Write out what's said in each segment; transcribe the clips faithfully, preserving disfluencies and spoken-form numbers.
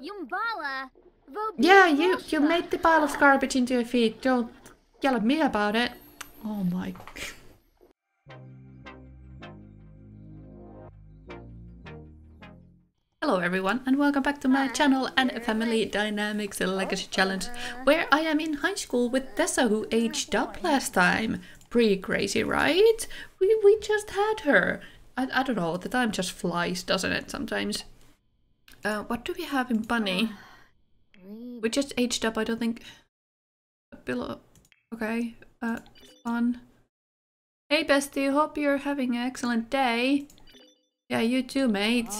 yung bala. Yeah, you you made the pile of garbage into your feet. Don't yell at me about it. Oh my. Hello everyone and welcome back to my channel and Family Dynamics Legacy Challenge, where I am in high school with Tessa, who aged up last time. Pretty crazy, right? We we just had her. I, I don't know, the time just flies, doesn't it, sometimes? Uh, what do we have in Bunny? We just aged up, I don't think... Below... Okay, uh, fun. Hey bestie, hope you're having an excellent day. Yeah, you too, mate.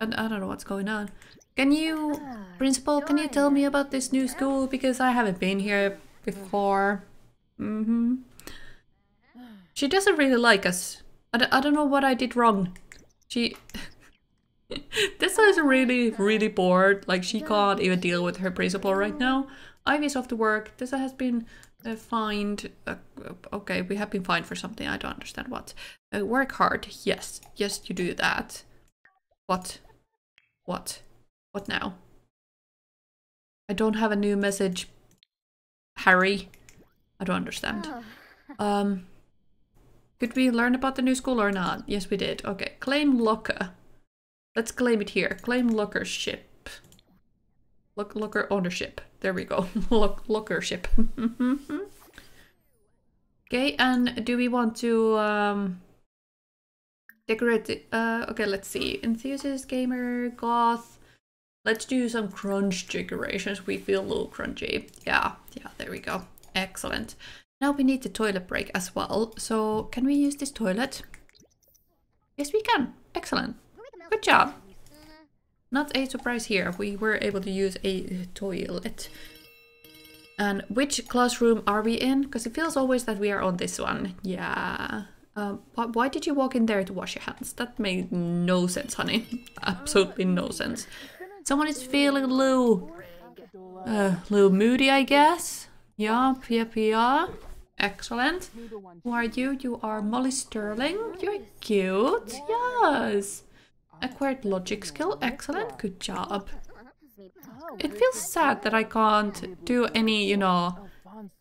And I don't know what's going on. Can you, principal, can you tell me about this new school? Because I haven't been here before. Mm-hmm. She doesn't really like us. I, d I don't know what I did wrong. She... Tessa is really, really bored. Like, she can't even deal with her principal right now. Ivy's off to work. Tessa has been uh, fined. Uh, okay, we have been fined for something. I don't understand what. Uh, work hard. Yes. Yes, you do that. What? What? What now? I don't have a new message, Harry. I don't understand. Um, could we learn about the new school or not? Yes, we did. Okay, claim locker. Let's claim it here. Claim lockership. Lock locker ownership. There we go. Lock lockership. Okay, and do we want to um, decorate? The, uh, okay, let's see. Enthusiast, gamer, goth. Let's do some crunch decorations. We feel a little crunchy. Yeah, yeah. There we go. Excellent. Now we need the toilet break as well. So can we use this toilet? Yes, we can. Excellent. Good job! Not a surprise here, we were able to use a toilet. And which classroom are we in? Because it feels always that we are on this one. Yeah. Uh, why did you walk in there to wash your hands? That made no sense, honey. Absolutely no sense. Someone is feeling a little... Uh, little moody, I guess? Yup, yep, yup. Excellent. Who are you? You are Molly Sterling. You're cute. Yes! Acquired logic skill, excellent, good job. It feels sad that I can't do any, you know,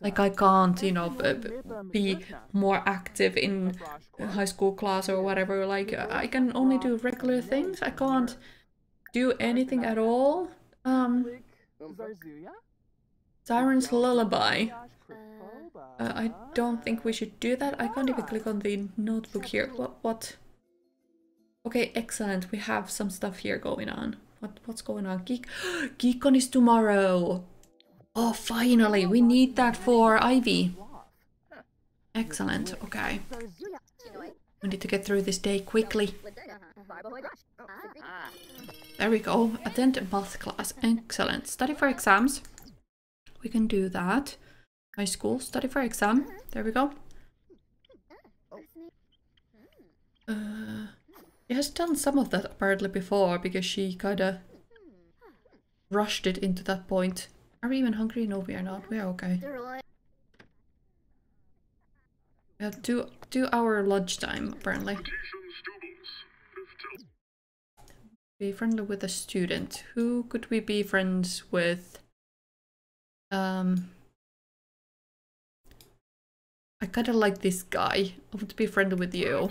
like I can't, you know, be more active in high school class or whatever. Like, I can only do regular things. I can't do anything at all. Um, Siren's Lullaby. Uh, I don't think we should do that. I can't even click on the notebook here. What? What? Okay, excellent. We have some stuff here going on. What what's going on? Geek Geekcon is tomorrow. Oh, finally. We need that for Ivy. Excellent. Okay. We need to get through this day quickly. There we go. Attend a math class. Excellent. Study for exams. We can do that. High school. Study for exam. There we go. Uh... She has done some of that apparently before, because she kinda rushed it into that point. Are we even hungry? No, we are not. We are okay. We have two, two hour lunchtime, apparently. Be friendly with a student. Who could we be friends with? Um... I kinda like this guy. I want to be friendly with you.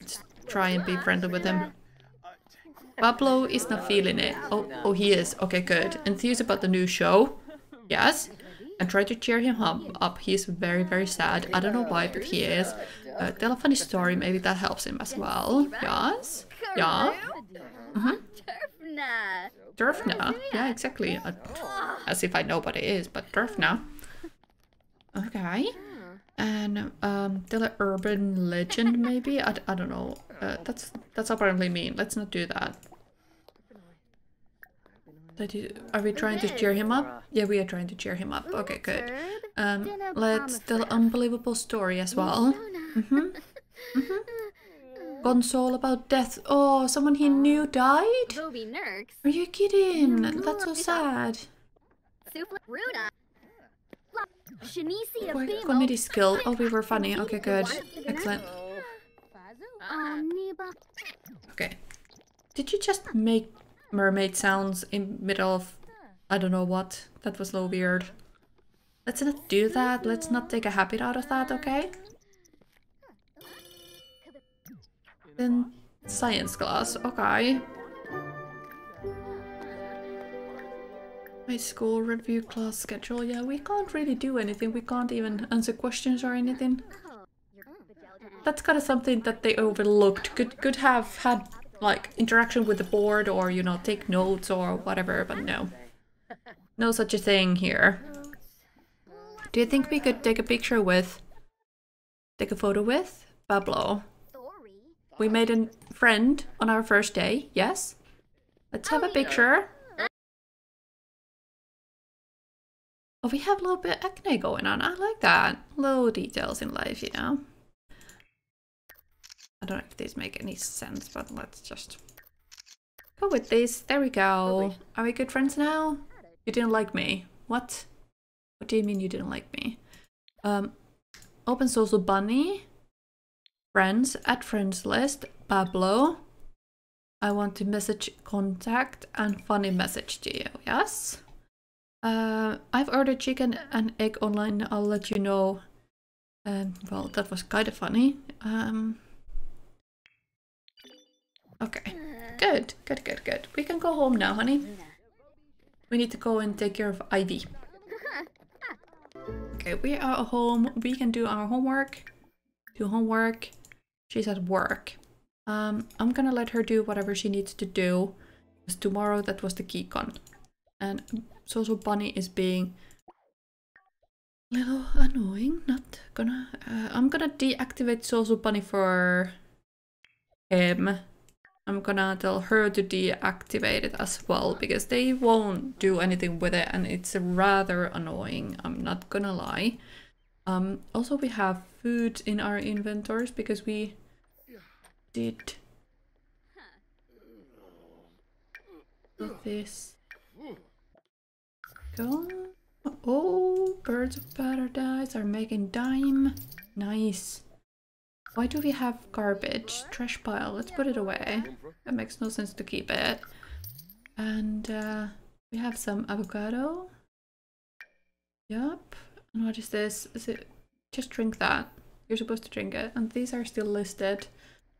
Let's try and be friendly with him. Pablo is not feeling it. Oh, oh, he is. Okay, good. Enthused about the new show. Yes. And try to cheer him up. He's very, very sad. I don't know why, but he is. Uh, tell a funny story. Maybe that helps him as well. Yes. Yeah. Mm-hmm. Durfna. Yeah, exactly. Uh, as if I know what it is, but Durfna. Okay. And um, tell an urban legend, maybe? I, I don't know. Uh, that's that's apparently mean. Let's not do that. That is, are we trying to cheer him up? Yeah, we are trying to cheer him up. Okay, good. Um, let's tell an unbelievable story as well. Mm-hmm. Mm-hmm. Console about death. Oh, someone he knew died? Are you kidding? That's so sad. Comedy skill. Oh, we were funny. Okay, good. Excellent. Okay. Did you just make mermaid sounds in middle of I don't know what? That was a little weird. Let's not do that. Let's not take a habit out of that, okay? Then science class, okay. My school review class schedule, yeah, we can't really do anything. We can't even answer questions or anything. That's kind of something that they overlooked. Could could have had like interaction with the board or, you know, take notes or whatever, but no. No such a thing here. Do you think we could take a picture with, take a photo with Pablo? We made a friend on our first day, yes? Let's have a picture. Oh, we have a little bit of acne going on. I like that. Little details in life, you know. I don't know if these make any sense, but let's just go with this. There we go. Are we good friends now? You didn't like me. What? What do you mean you didn't like me? Um, open social bunny. Friends. Add friends list. Pablo. I want to message contact and funny message to you. Yes? Uh, I've ordered chicken and egg online. I'll let you know. Um, well, that was kind of funny. Um... Okay, good, good, good, good. We can go home now, honey. We need to go and take care of Ivy. Okay, we are at home. We can do our homework. Do homework. She's at work. Um, I'm gonna let her do whatever she needs to do. Because tomorrow that was the Geekcon. And Social Bunny is being a little annoying. Not gonna... Uh, I'm gonna deactivate Social Bunny for him. I'm gonna tell her to deactivate it as well, because they won't do anything with it and it's rather annoying, I'm not gonna lie. Um, also, we have food in our inventories because we did this. Go. Oh, birds of paradise are making dime. Nice. Why do we have garbage? Trash pile. Let's put it away. That makes no sense to keep it. And uh, we have some avocado. Yup. And what is this? Is it... Just drink that. You're supposed to drink it. And these are still listed.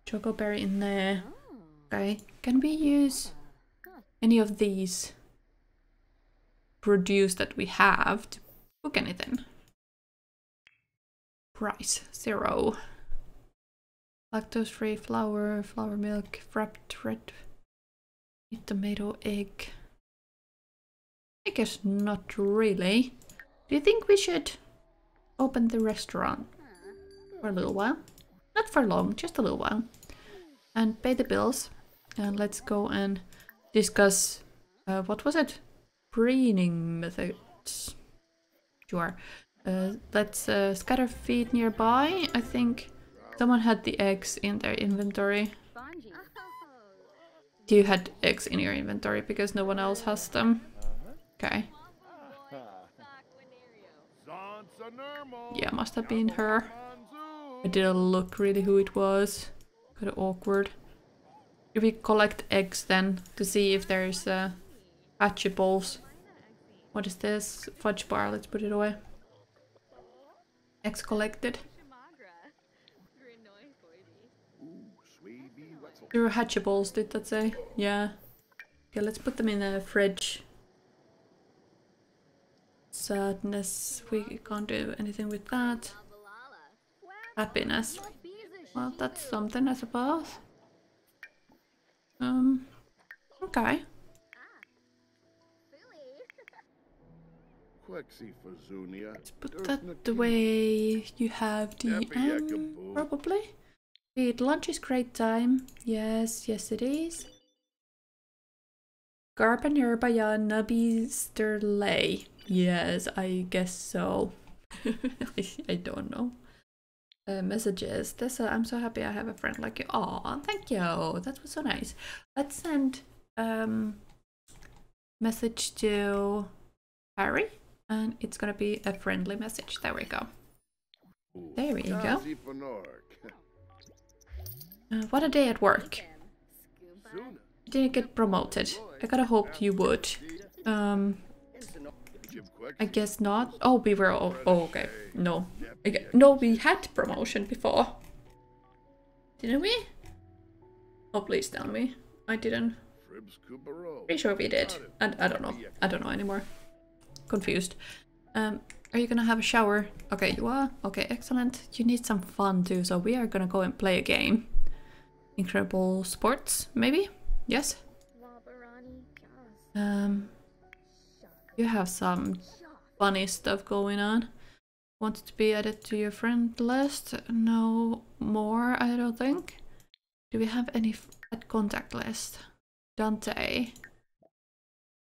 Chocoberry in there. Okay. Can we use any of these produce that we have to cook anything? Price. Zero. Lactose free flour, flour milk, wrapped red meat, tomato, egg. I guess not really. Do you think we should open the restaurant for a little while? Not for long, just a little while. And pay the bills. And let's go and discuss, uh, what was it? Preening methods. Sure. Uh, let's uh, scatter feed nearby, I think. Someone had the eggs in their inventory. You had eggs in your inventory because no one else has them. Okay. Yeah, must have been her. I didn't look really who it was. Kind of awkward. Do we collect eggs then to see if there's uh, hatchables? What is this? Fudge bar, let's put it away. Eggs collected. There were hatchables, did that say? Yeah. Okay, let's put them in the fridge. Sadness. We can't do anything with that. Happiness. Well, that's something, I suppose. Um. Okay. Let's put that the way you have the end, probably. Lunch is great time. Yes, yes it is. Garpanerbaya Nabi Sterlay. Yes, I guess so. I don't know. Uh, messages. Tessa, I'm so happy I have a friend like you. Aw, thank you. That was so nice. Let's send um message to Harry. And it's gonna be a friendly message. There we go. There we go. Uh, what a day at work. You didn't get promoted. I gotta hoped you would. Um, I guess not. Oh, we were all... Oh, okay. No. Okay. No, we had promotion before. Didn't we? Oh, please tell me. I didn't. Pretty sure we did. I, I don't know. I don't know anymore. Confused. Um, are you gonna have a shower? Okay, you are. Okay, excellent. You need some fun too, so we are gonna go and play a game. Incredible sports, maybe? Yes? Um, you have some funny stuff going on. Want to be added to your friend list? No more, I don't think. Do we have any at contact list? Dante,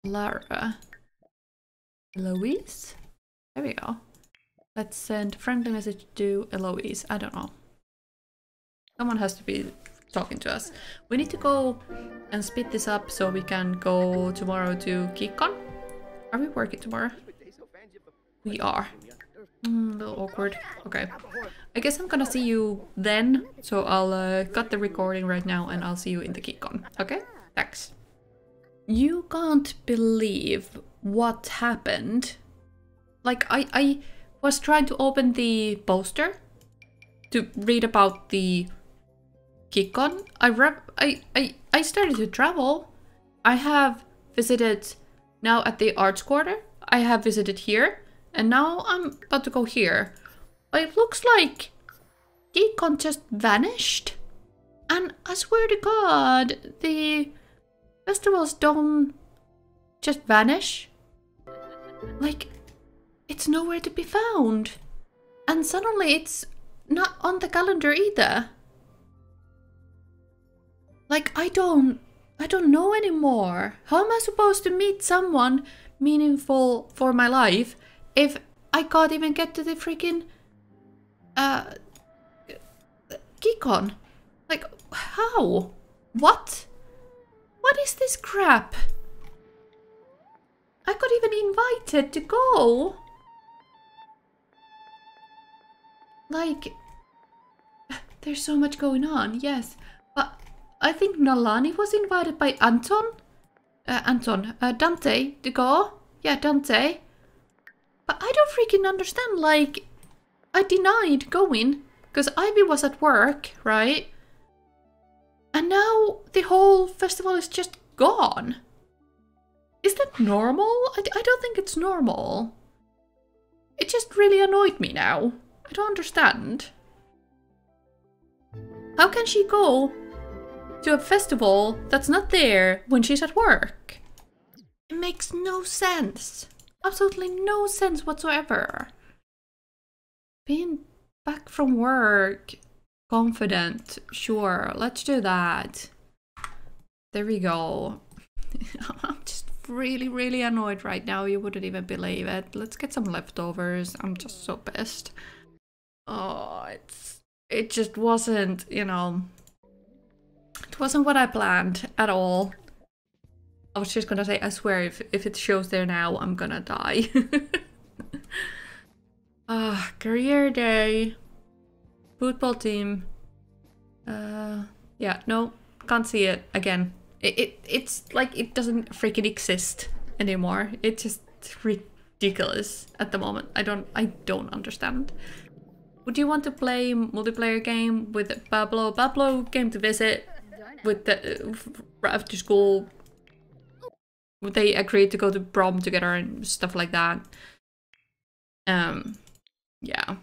Lara, Eloise? There we go. Let's send friendly message to Eloise. I don't know. Someone has to be talking to us. We need to go and speed this up so we can go tomorrow to Geekcon. Are we working tomorrow? We are. Mm, a little awkward. Okay. I guess I'm gonna see you then. So I'll uh, cut the recording right now and I'll see you in the Geekcon. Okay? Thanks. You can't believe what happened. Like, I, I was trying to open the poster to read about the Geekcon. I, rep I, I, I started to travel. I have visited now at the arts quarter. I have visited here. And now I'm about to go here. It looks like Geekcon just vanished. And I swear to God, the festivals don't just vanish. Like... It's nowhere to be found. And suddenly it's not on the calendar either. Like, I don't... I don't know anymore. How am I supposed to meet someone meaningful for my life if I can't even get to the freaking... Uh... Geekcon? Like, how? What? What is this crap? I got even invited to go. Like, there's so much going on, yes. But I think Nalani was invited by Anton. Uh, Anton, uh, Dante to go. Yeah, Dante. But I don't freaking understand, like, I denied going. Because Ivy was at work, right? And now the whole festival is just gone. Is that normal? I, I don't think it's normal. It just really annoyed me now. I don't understand. How can she go to a festival that's not there when she's at work? It makes no sense. Absolutely no sense whatsoever. Being back from work, confident, sure, let's do that. There we go. I'm just really, really annoyed right now. You wouldn't even believe it. Let's get some leftovers. I'm just so pissed. Oh, it's, it just wasn't, you know, it wasn't what I planned at all. I was just gonna say, I swear, if, if it shows there now, I'm gonna die. Ah, career day. Football team. Uh, yeah, no, can't see it again. It, it It's like, it doesn't freaking exist anymore. It's just ridiculous at the moment. I don't, I don't understand. Would you want to play multiplayer game with Pablo? Pablo came to visit with the, after school. They agreed to go to prom together and stuff like that. Um, yeah.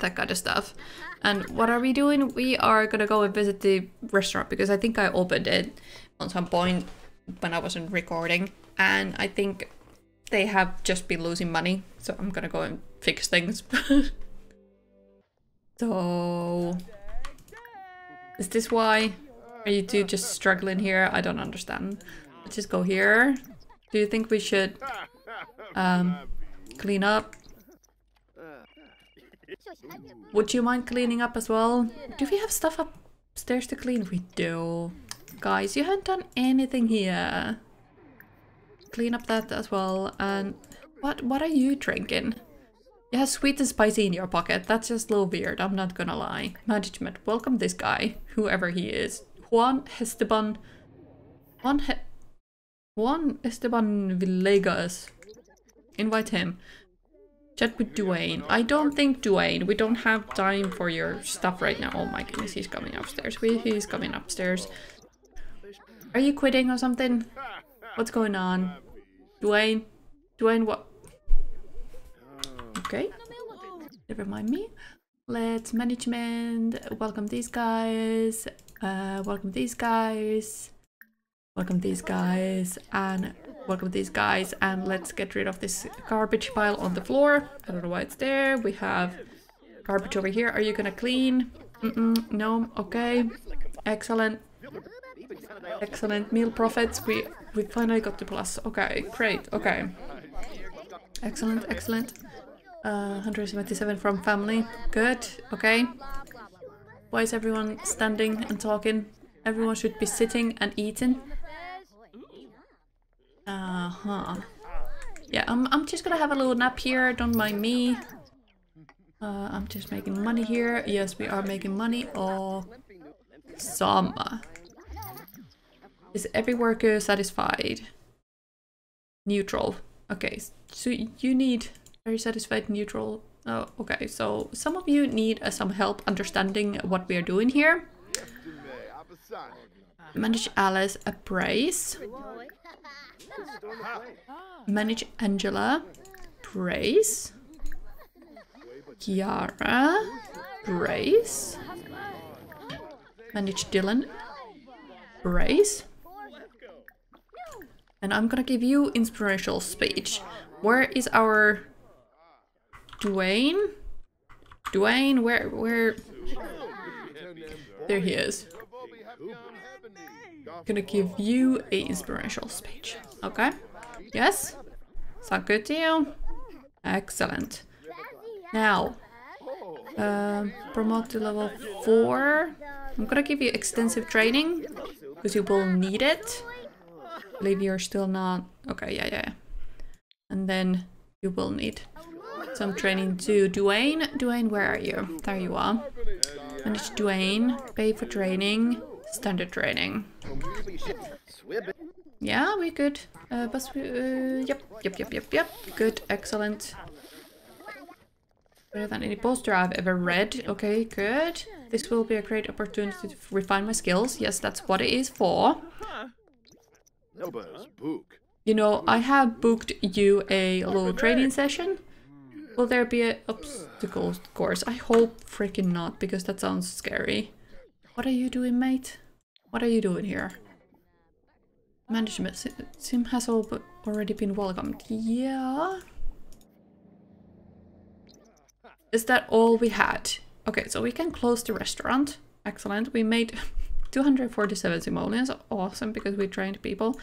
That kind of stuff. And what are we doing? We are gonna go and visit the restaurant because I think I opened it on some point when I wasn't recording. And I think they have just been losing money. So I'm gonna go and fix things. So... Is this why? Are you two just struggling here? I don't understand. Let's just go here. Do you think we should... Um, clean up? Would you mind cleaning up as well? Do we have stuff upstairs to clean? We do. Guys, you haven't done anything here. Clean up that as well. And... What, what are you drinking? You have sweet and spicy in your pocket. That's just a little weird, I'm not gonna lie. Management, welcome this guy, whoever he is. Juan Esteban... Juan, he Juan Esteban Villegas. Invite him. Chat with Duane. I don't think Duane. We don't have time for your stuff right now. Oh my goodness, he's coming upstairs. We, he's coming upstairs. Are you quitting or something? What's going on? Duane? Duane, what? Okay. Never mind me. Let's management. Welcome these guys. Uh, welcome these guys. Welcome these guys. And... welcome these guys, and let's get rid of this garbage pile on the floor. I don't know why it's there. We have garbage over here. Are you gonna clean? Mm-mm, no. Okay. Excellent. Excellent. Meal profits. We we finally got the plus. Okay. Great. Okay. Excellent. Excellent. Uh, one hundred seventy-seven from family. Good. Okay. Why is everyone standing and talking? Everyone should be sitting and eating. Uh-huh. Yeah, I'm, I'm just gonna have a little nap here, don't mind me. Uh, I'm just making money here. Yes, we are making money. Oh, some. Is every worker satisfied? Neutral. Okay, so you need very satisfied neutral. Oh, okay, so some of you need uh, some help understanding what we are doing here. Manage Alice, appraise. Manage Angela, Grace, Kiara, Grace, manage Dylan, Grace, and I'm gonna give you inspirational speech. Where is our Duane? Duane, where, where? There he is. Gonna give you a inspirational speech. Okay. Yes? Sound good to you? Excellent. Now, uh, promote to level four. I'm gonna give you extensive training because you will need it. I believe you're still not. Okay, yeah, yeah. And then you will need some training too. Duane, Duane, where are you? There you are. Manage Duane. Pay for training. Standard training. Yeah, we good. Uh, bus, uh, yep, yep, yep, yep, yep. Good, excellent. Better than any poster I've ever read. Okay, good. This will be a great opportunity to refine my skills. Yes, that's what it is for. You know, I have booked you a little training session. Will there be an obstacle course? I hope freaking not, because that sounds scary. What are you doing, mate? What are you doing here? Management sim has all but already been welcomed. Yeah. Is that all we had? Okay, so we can close the restaurant. Excellent. We made two hundred forty-seven simoleons. Awesome, because we trained people.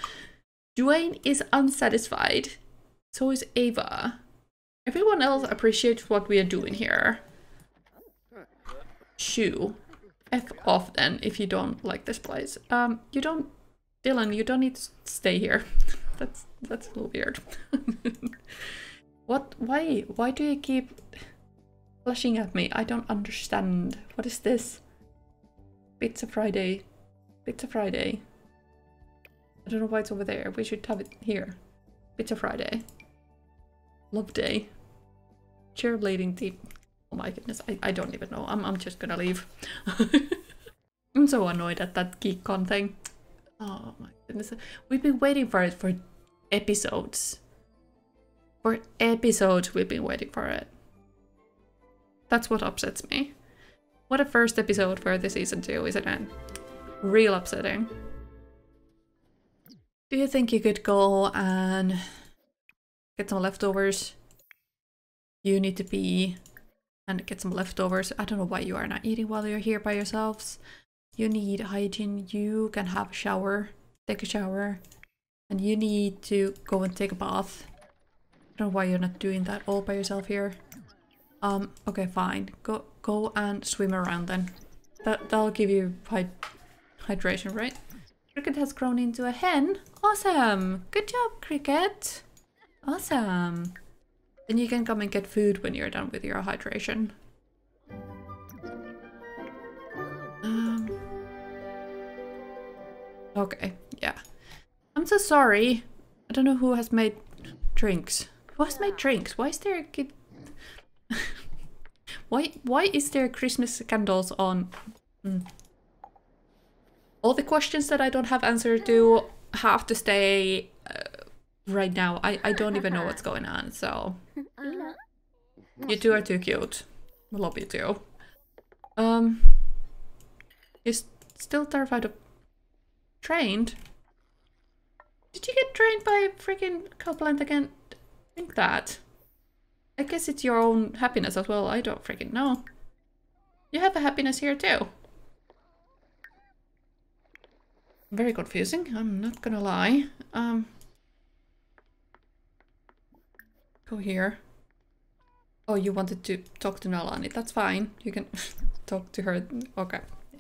Duane is unsatisfied. So is Ava. Everyone else appreciates what we are doing here. Shoo. F off then, if you don't like this place. Um, you don't... Dylan, you don't need to stay here. that's that's a little weird. What? Why? Why do you keep flashing at me? I don't understand. What is this? Pizza Friday. Pizza Friday. I don't know why it's over there. We should have it here. Pizza Friday. Love Day. Cheerleading team. Oh my goodness, I, I don't even know. I'm, I'm just gonna leave. I'm so annoyed at that Geekcon thing. Oh my goodness. We've been waiting for it for episodes. For episodes we've been waiting for it. That's what upsets me. What a first episode for the season two, isn't it? Real upsetting. Do you think you could go and get some leftovers? You need to be... and get some leftovers. I don't know why you are not eating while you're here by yourselves. You need hygiene. You can have a shower. Take a shower. And you need to go and take a bath. I don't know why you're not doing that all by yourself here. Um, okay, fine. Go go and swim around then. That, that'll give you hyd hydration, right? Cricket has grown into a hen. Awesome! Good job, Cricket! Awesome! Then you can come and get food when you're done with your hydration. Um. Okay, yeah. I'm so sorry. I don't know who has made drinks. Who has made drinks? Why is there a kid? Why, why is there Christmas candles on? Mm. All the questions that I don't have answer to have to stay uh, right now. I, I don't even know what's going on, so... You two are too cute. Love you too. Um... You're still terrified of... Trained? Did you get trained by a freaking cowplant again? Think that. I guess it's your own happiness as well. I don't freaking know. You have a happiness here too. Very confusing, I'm not gonna lie. Um, go here. Oh, you wanted to talk to Nalani. That's fine. You can talk to her. Okay. Yeah.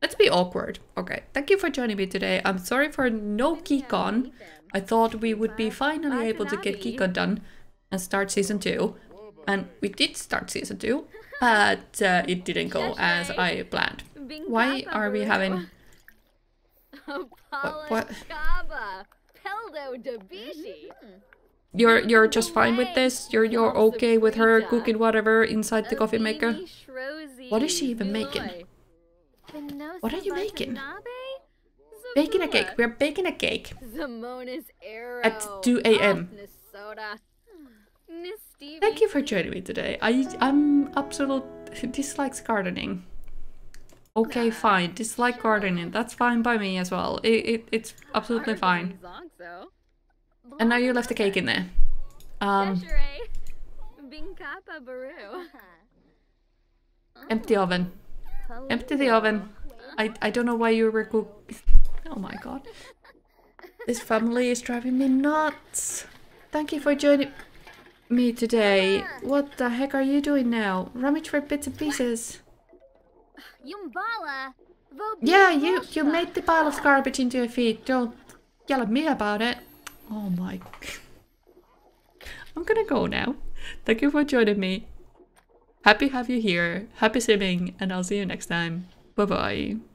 Let's be awkward. Okay. Thank you for joining me today. I'm sorry for no Geekcon. I thought we would be finally able to get Geekcon done and start season two. And we did start season two, but uh, it didn't go as I planned. Why are we having... What? What? You're you're just fine with this? You're you're okay with her cooking whatever inside the coffee maker? What is she even making? What are you making? Baking a cake. We're baking a cake at two A M Thank you for joining me today. I I'm absolute dislikes gardening. Okay, fine. Dislike gardening. That's fine by me as well. It, it it's absolutely fine. And now you left the cake in there. Um. Empty oven. Empty the oven. I I don't know why you were cooking. Oh my god. This family is driving me nuts. Thank you for joining me today. What the heck are you doing now? Rummage for bits and pieces. Yeah, you you made the pile of garbage into your feet. Don't yell at me about it. Oh my... I'm gonna go now. Thank you for joining me. Happy to have you here. Happy simming, and I'll see you next time. Bye bye.